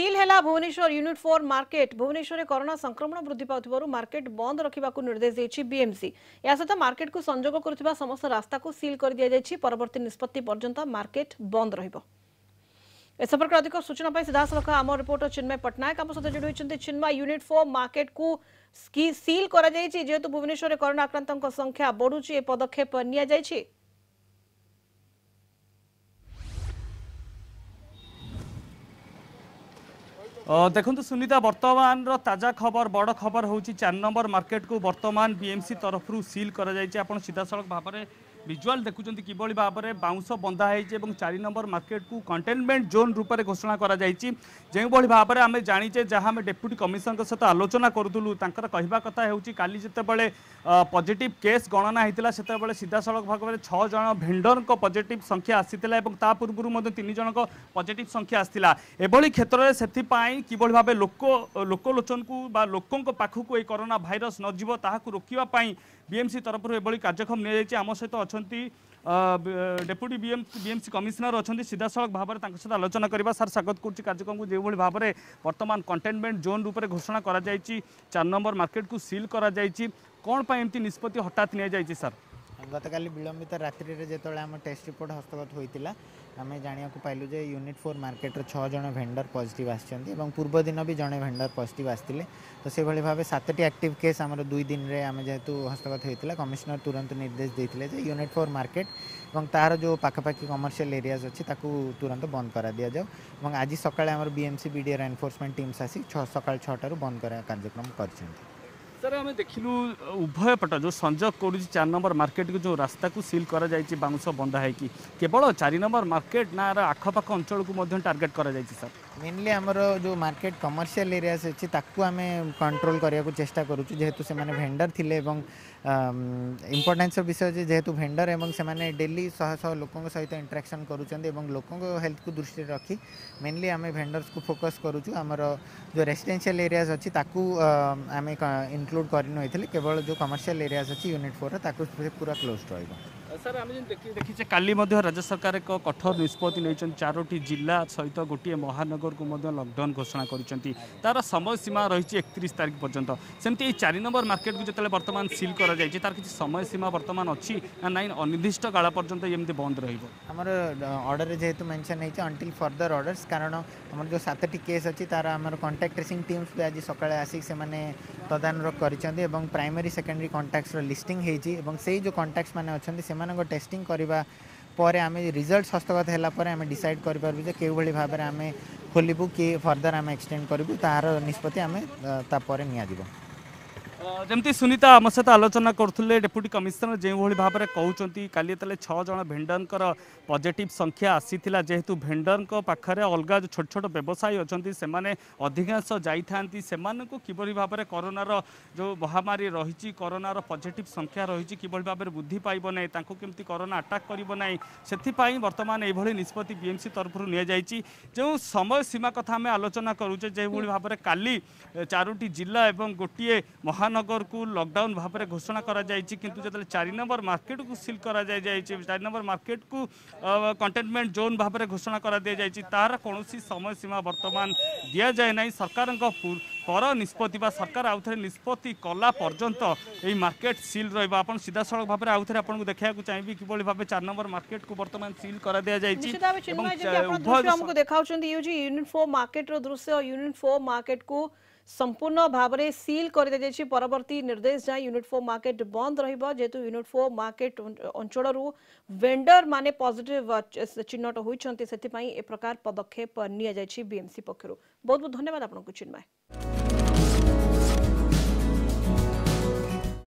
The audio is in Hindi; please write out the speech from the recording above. सील है Bhubaneswar unit market. Bhubaneswar corona संक्रमण वृद्धि पाउथिबारु मार्केट बंद रखा निर्देश देछि बीएमसी। या सहित मार्केट को संजोग करुवा समस्त रास्ता को सील कर दिया जायछि। परवर्ती निष्पत्ति पर्यंत मार्केट बंद रहिबो। इस संपर्क अधिक सूचना पर सीधासलख आम रिपोर्टर चिन्मय पटनायक आम सहित जोड़ी होती। चिन्मय, यूनिट-4 मार्केट को सील कर जेहेतु भुवनेश्वर कोरोना आक्रांतों संख्या बढ़ुची, ए पदक्षेप निया जायछि। देखु सुनीता, बर्तमान ताजा खबर बड़ खबर हूँ 4 नंबर मार्केट को बर्तमान बीएमसी तरफ सील कर सीधासल भाव में विजुआल देखुं किभली भाव में बाउंस बंधाई और 4 नंबर मार्केट को कंटेनमेंट जोन रूप से घोषणा करोभली भाव में आम जाचे जहाँ आम डेप्यूटी कमिशनर सहित आलोचना करूँ कहवा कथा होली जिते पॉजिटिव केस गणना होता से सीधासल भाग में 6 जन भेंडर पॉजिटिव संख्या आसाला और ता पूर्व 3 जन पॉजिटिव संख्या आसाला। एभली क्षेत्र से किभली भाव लोक लोकलोचन को लोकों पाखक ये कोरोना भाइरस नजर ताकू रोकवाई बीएमसी तरफ एभली कार्यक्रम नि आम सहित डेप्यूटी बीएमसी कमिशनर अच्छा सीधासख भाव में सहित आलोचना करवा। सर, स्वागत करुच्ची कार्यक्रम को जो भाव में बर्तमान कंटेनमेंट जोन रूप से घोषणा करा जायछि। 4 नंबर मार्केट को सील करा जायछि। कौन पाई एमती निष्पत्ति हठात नि जायछि? सर, गतकाली विलंबित रात्रि रे जेतोळे आम टेस्ट रिपोर्ट हस्तगत होइतिला आम जानिया को पाइलु जे यूनिट-4 मार्केट रे 6 जन भेंडर पॉजिटिव आछन्ती एवं पूर्व दिन भी जने भेंडर पॉजिटिव आस्तिले। तो से भली भाबे 7टी एक्टिव केस आम 2 दिन रे आम जेतु हस्तगत होइतिला कमिश्नर तुरंत निर्देश देइतिले जे यूनिट-4 मार्केट और तार जो पाखापाखी कमर्शियल एरियाज अच्छी ताकू तुरंत बंद करा दिया जाओ और आज सकाळे आम बीएमसी बीडीआर एनफोर्समेंट टीम्स आसी सकाळ 6 टारू बंद करा कार्यक्रम करछन्ती। सर, आम देखिलु उभय पट जो संजोग कर 4 नंबर मार्केट को जो रास्ता को सील कर बाउंस बंधा है केवल 4 नंबर मार्केट ना आखपाख अंचल को टार्गेट कर। सर, मेनली आमर जो मार्केट कमर्शियल एरियाज अच्छी ताकू आम कंट्रोल करने को चेष्टा करुचु जेहेतु से भेंडर थिले एवं इम्पोर्टेंस विषय जेहेतु भेंडर एवं से डेली शह शह लोकों सहित इंटरेक्शन करुँच लोकों हेल्थ को दृष्टि रखी मेनली आम भेंडर्स को फोकस करुचु। आमर जो रेसीडेनसीयल एरियाज अच्छी ताकू आम इंक्लूड करनी केवल जो कमर्शियल एरियाज अच्छी यूनिट-4 पूरा क्लोज रहा। सर, आम देखीचे काली राज्य सरकार एक कठोर निष्पत्ति नहीं 4टी जिला सहित गोटे महानगर को लॉकडाउन घोषणा कर तार समय सीमा रही 31 तारीख पर्यंत। सेमती 4 नंबर मार्केट को जितने बर्तमान सील कर तार किसी समय सीमा बर्तमान अच्छी ना ना अनिर्दिष्ट काल पर्यंत एमती बंद रमर अर्डर जेहतु मेनसन होती अंटिल फर्दर अर्डर्स कारण आम जो 7टी केस अच्छी तार आम कंटाक्ट ट्रेसिंग टीम्स भी आज सका आसिक से तदानुरोध कर प्राइमरी सेकेंडरी कंटाक्ट्स लिस्टिंग होती जो कंटाक्ट्स मैंने अच्छा टेस्टिंग करिबा पर आम रिजल्ट हस्तगत है डिसाइड करें भाव में आम खोलू कि फर्दर आम एक्सटेंड करूँ तार निष्पत्ति आम तापर नियाजिबो। जमती सुनीता आम सहित आलोचना करुले डेप्यूटी कमिशनर जो भाव में कहते काली 6 जन भेंडर पॉजिटिव संख्या आसी जेहेतु भेंडर पाखे अलग जो छोट छोट व्यवसायी अच्छा से अधिकांश जाती से किभली भाव में कोरोनार जो महामारी रही कोरोनार पॉजिटिव संख्या रही किभली भाव में वृद्धि पाइबना केमती कोरोना अटैक करना से बर्तमान ये निष्पत्ति बीएमसी तरफ नि जो समय सीमा कथा आम आलोचना करुचे जो भाव में काली 4टी जिला और गोटे महा नगर को लॉकडाउन भाव में घोषणा करा जायछि किंतु जतले 4 नंबर मार्केट को सील करा जाय जायछि 4 नंबर मार्केट को कंटेनमेंट जोन भाव में घोषणा करा दिया जायछि तार कोनोसी समय सीमा बर्तमान दिया जाय नहीं। सरकार पर निष्पत्ति सरकार आउ थे निष्पत्ति कला पर्यंत यही मार्केट सील रहिबा। आपण सीधासख भाव में आउ थे आपको देखा चाहिए किभली भाव 4 नंबर मार्केट को बर्तमान सील करा दिया जायछि। हमको देखाउछन्ती यूनिट-4 मार्केट रो दृश्य। यूनिट-4 मार्केट को संपूर्ण भाव में सील कर दी जाएगी। परवर्ती निर्देश जाए यूनिट-4 मार्केट बंद रहिबा जेतु यूनिट-4 मार्केट अंचल वेंडर माने पॉजिटिव चिन्हट होती से प्रकार पदक्षेप निया जाएगी बीएमसी पक्षर। बहुत बहुत धन्यवाद आपको चिन्मय।